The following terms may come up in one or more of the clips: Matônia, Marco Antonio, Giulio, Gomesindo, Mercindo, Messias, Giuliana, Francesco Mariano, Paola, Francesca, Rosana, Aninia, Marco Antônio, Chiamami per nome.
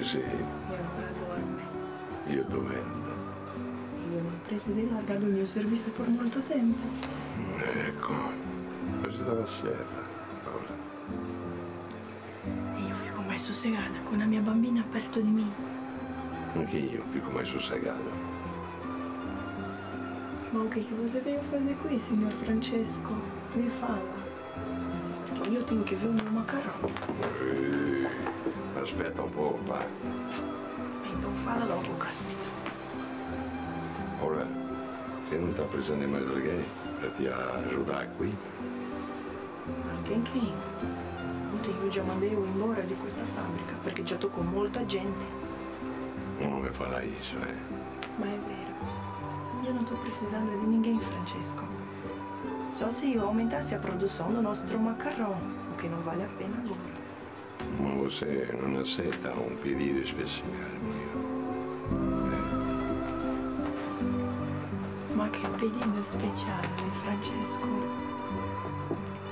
Sì. E ancora dorme. Io dormendo. Io non precisei largare il mio servizio per molto tempo. Ecco, oggi dava sera, Paola. E io fico mai sossegata con la mia bambina perto di me. Anche io fico mai sossegata. Ma o que você veio fazer com isso, senhor Francesco? Me fala. Porque eu tenho que ver o meu macarrão. Aspetta um pouco, pai. Então fala logo, Caspita. Olha, você não está precisando de mais alguém para te ajudar aqui? Alguém quem? Ontem eu já mandei eu embora de esta fábrica, porque já estou com muita gente. Não me fala isso, é? Mas é verdade. Eu não estou precisando de ninguém, Francesco. Só se eu aumentasse a produção do nosso macarrão, o que não vale a pena agora. Mas você não aceita um pedido especial, meu? É. Mas que pedido especial, Francesco?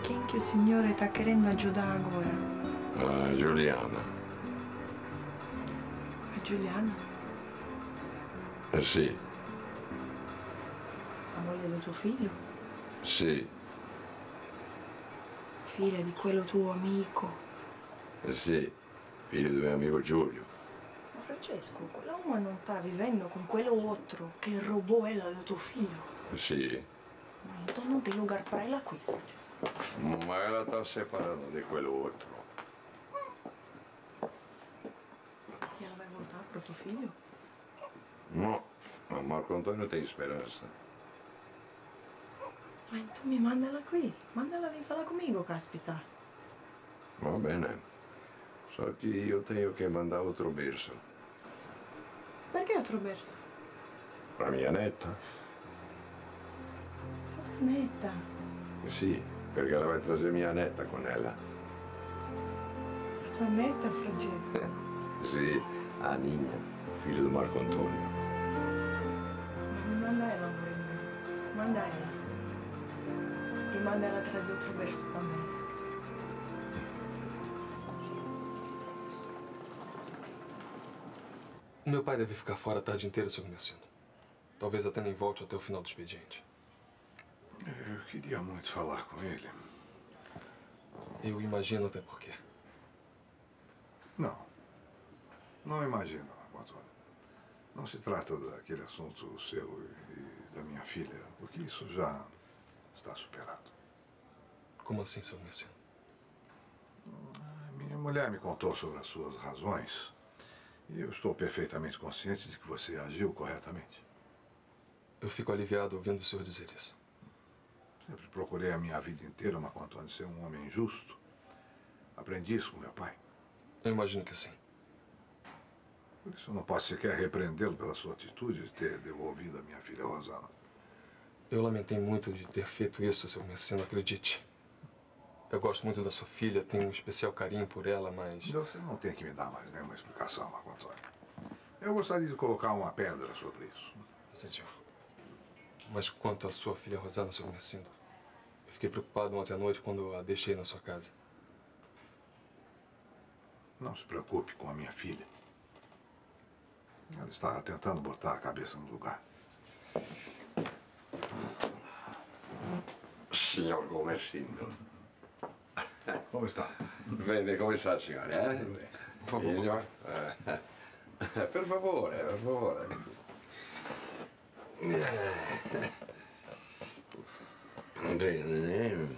Quem que o senhor está querendo ajudar agora? A Giuliana. A Giuliana? Sim. Del tuo figlio? Sì. Figlia di quello tuo amico? Sì, figlio del mio amico Giulio. Ma Francesco, quell'uomo non sta vivendo con quell'altro che rubò ella del tuo figlio? Sì. Ma intanto non ti lugar prela qui, Francesco. Ma la sta separando di quell'altro. Ti hanno mai votato per tuo figlio? No, ma Marco Antonio ti speranza. Ma tu mi mandala qui, mandala a parlare comigo, caspita. Va bene, só che io tenho che mandare altro berso. Perché altro berso? La mia netta. La tua netta? Sì, perché la vai a trazer mia netta con ella. La tua netta, Francesca? Sì, Aninia, figlio di Marco Antonio. Ma mi manda ela, amore mio, manda ela. E manda ela trazer outro berço também. O meu pai deve ficar fora a tarde inteira, seu Mercindo. Talvez até nem volte até o final do expediente. Eu queria muito falar com ele. Eu imagino até porquê. Não. Não imagino, Matônia. Não se trata daquele assunto seu e da minha filha, porque isso já... está superado. Como assim, seu Messias? Minha mulher me contou sobre as suas razões e eu estou perfeitamente consciente de que você agiu corretamente. Eu fico aliviado ouvindo o senhor dizer isso. Sempre procurei a minha vida inteira, Marco Antônio, ser um homem justo. Aprendi isso com meu pai. Eu imagino que sim. Por isso eu não posso sequer repreendê-lo pela sua atitude de ter devolvido a minha filha Rosana. Eu lamentei muito de ter feito isso, seu Messias, acredite. Eu gosto muito da sua filha, tenho um especial carinho por ela, mas... Você não tem que me dar mais nenhuma explicação, Marco Antônio. Eu gostaria de colocar uma pedra sobre isso. Sim, senhor. Mas quanto à sua filha Rosana, seu Messias, eu fiquei preocupado ontem à noite quando a deixei na sua casa. Não se preocupe com a minha filha. Ela está tentando botar a cabeça no lugar. Signor Gomesindo. Come sta? Bene, come sta, signore? Bene. Per favore, per favore. Bene.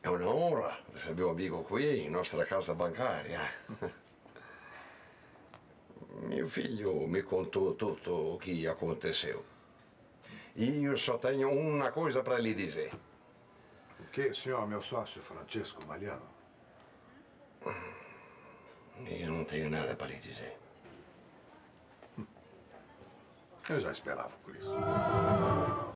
È un'ora se abbiamo amico qui, in nostra casa bancaria. Mio figlio mi contò tutto chi aconteceu. Io só tenho uma coisa para lhe dizer. O que, senhor, meu sócio Francesco Mariano? Eu não tenho nada para lhe dizer. Eu já esperava por isso.